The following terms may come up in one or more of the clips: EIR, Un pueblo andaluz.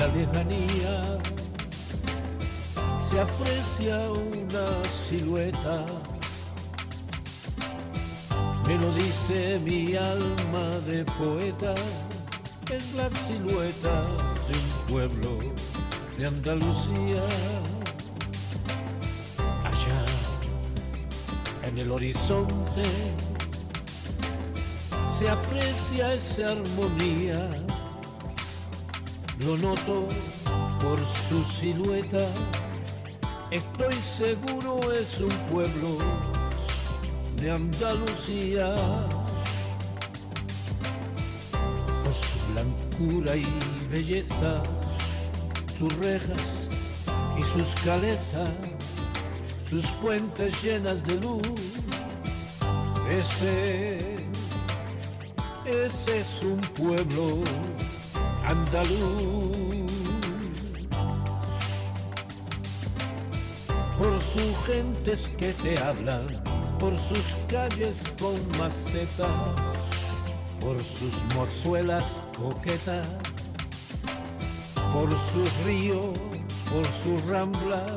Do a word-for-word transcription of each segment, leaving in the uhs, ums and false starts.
la lejanía se aprecia una silueta. Me lo dice mi alma de poeta, es la silueta de un pueblo de Andalucía. Allá en el horizonte se aprecia esa armonía, lo noto por su silueta, estoy seguro es un pueblo de Andalucía. Por su blancura y belleza, sus rejas y sus calezas, sus fuentes llenas de luz, ese, ese es un pueblo andaluz. Por sus gentes que te hablan, por sus calles con maceta, por sus mozuelas coquetas, por sus ríos, por sus ramblas,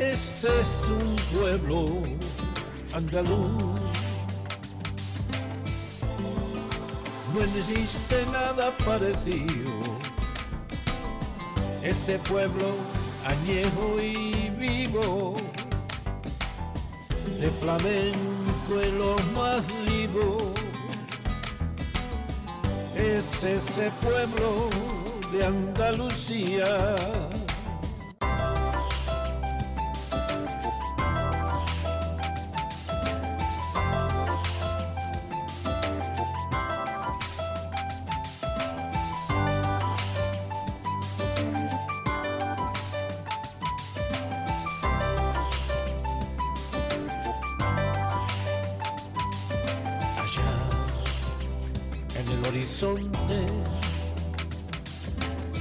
este es un pueblo andaluz. No existe nada parecido, ese pueblo añejo y vivo, de flamenco en lo más vivo, es ese pueblo de Andalucía. En el horizonte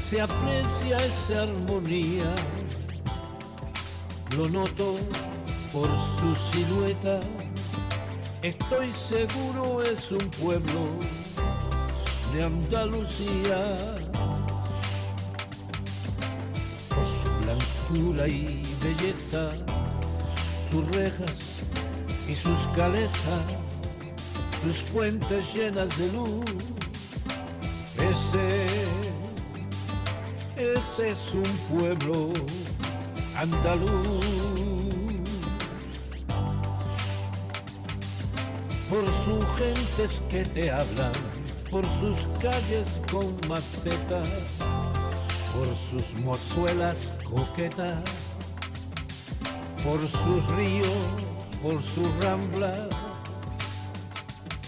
se aprecia esa armonía, lo noto por su silueta, estoy seguro es un pueblo de Andalucía. Por su blancura y belleza, sus rejas y sus calezas, sus fuentes llenas de luz, ese, ese es un pueblo andaluz. Por sus gentes que te hablan, por sus calles con macetas, por sus mozuelas coquetas, por sus ríos, por sus ramblas,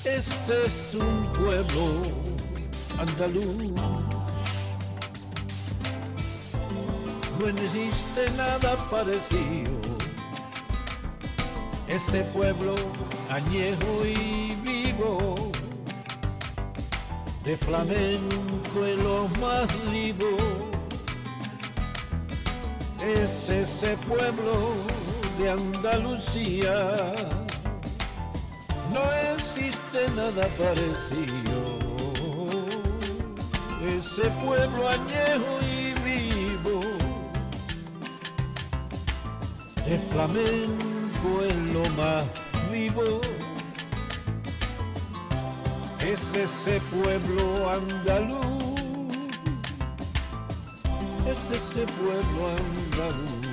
este es un pueblo andaluz. No existe nada parecido, ese pueblo añejo y vivo, de flamenco en lo más vivo, es ese pueblo de Andalucía. No existe nada parecido, ese pueblo añejo y vivo, de flamenco en lo más vivo, es ese pueblo andaluz, es ese pueblo andaluz.